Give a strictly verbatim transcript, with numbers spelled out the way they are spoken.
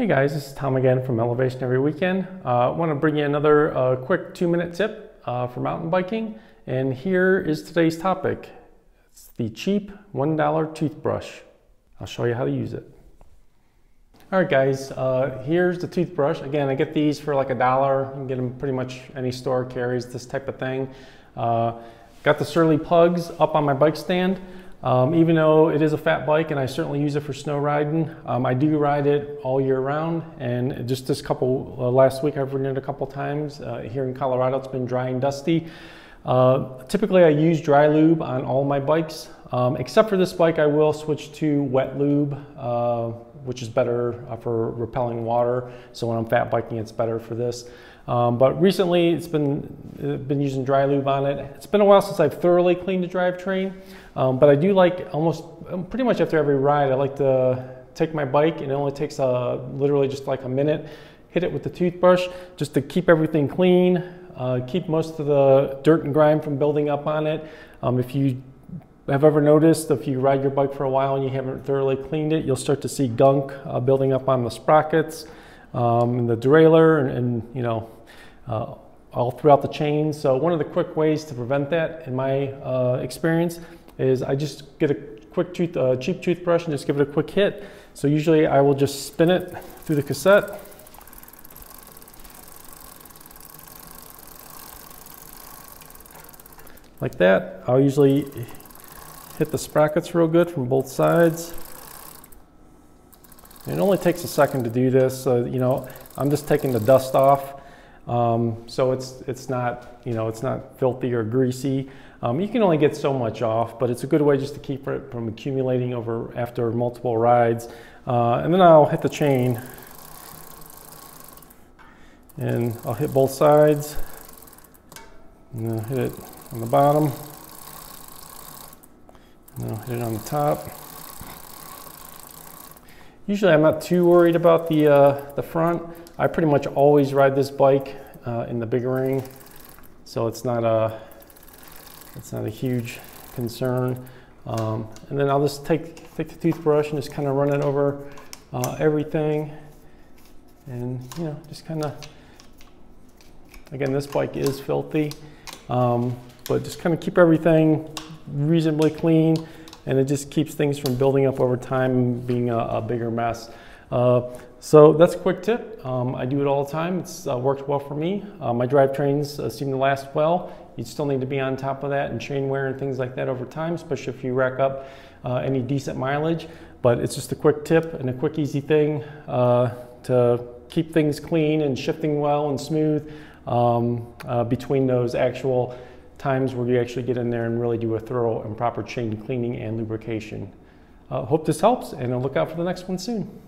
Hey guys, this is Tom again from Elevation Every Weekend. I uh, want to bring you another uh, quick two minute tip uh, for mountain biking, and here is today's topic. It's the cheap one dollar toothbrush. I'll show you how to use it. Alright guys, uh, here's the toothbrush. Again, I get these for like a dollar. You can get them pretty much any store carries this type of thing. Uh, got the Surly Pugs up on my bike stand. Um, even though it is a fat bike and I certainly use it for snow riding, um, I do ride it all year round, and just this couple, uh, last week I've ridden it a couple times. Uh, here in Colorado it's been dry and dusty. Uh, typically I use dry lube on all my bikes, um, except for this bike I will switch to wet lube, uh, which is better uh, for repelling water. So when I'm fat biking it's better for this. Um, but recently it's been it's been using dry lube on it. It's been a while since I've thoroughly cleaned the drivetrain, um, but I do like almost pretty much after every ride I like to take my bike, and it only takes a, literally just like a minute, hit it with the toothbrush just to keep everything clean, uh, keep most of the dirt and grime from building up on it. Um, if you have ever noticed, if you ride your bike for a while and you haven't thoroughly cleaned it, you'll start to see gunk uh, building up on the sprockets, um, and the derailleur, and, and you know, uh, all throughout the chain. So one of the quick ways to prevent that, in my uh, experience, is I just get a quick tooth, uh, cheap toothbrush and just give it a quick hit. So usually I will just spin it through the cassette. Like that. I'll usually hit the sprockets real good from both sides. And it only takes a second to do this. So, you know, I'm just taking the dust off. Um, so it's it's not, you know, it's not filthy or greasy. Um, you can only get so much off, but it's a good way just to keep it from accumulating over after multiple rides. Uh, and then I'll hit the chain. And I'll hit both sides. And then I'll hit it on the bottom. Now hit it on the top. Usually I'm not too worried about the, uh, the front. I pretty much always ride this bike uh, in the big ring, so it's not a, it's not a huge concern. Um, and then I'll just take, take the toothbrush and just kind of run it over uh, everything. And you know, just kind of, again, this bike is filthy, um, but just kind of keep everything reasonably clean, and it just keeps things from building up over time and being a, a bigger mess. Uh, so that's a quick tip. Um, I do it all the time. It's uh, worked well for me. Uh, my drivetrains uh, seem to last well. You still need to be on top of that and chain wear and things like that over time, especially if you rack up uh, any decent mileage. But it's just a quick tip and a quick easy thing uh, to keep things clean and shifting well and smooth um, uh, between those actual times where you actually get in there and really do a thorough and proper chain cleaning and lubrication. Uh, hope this helps, and I'll look out for the next one soon.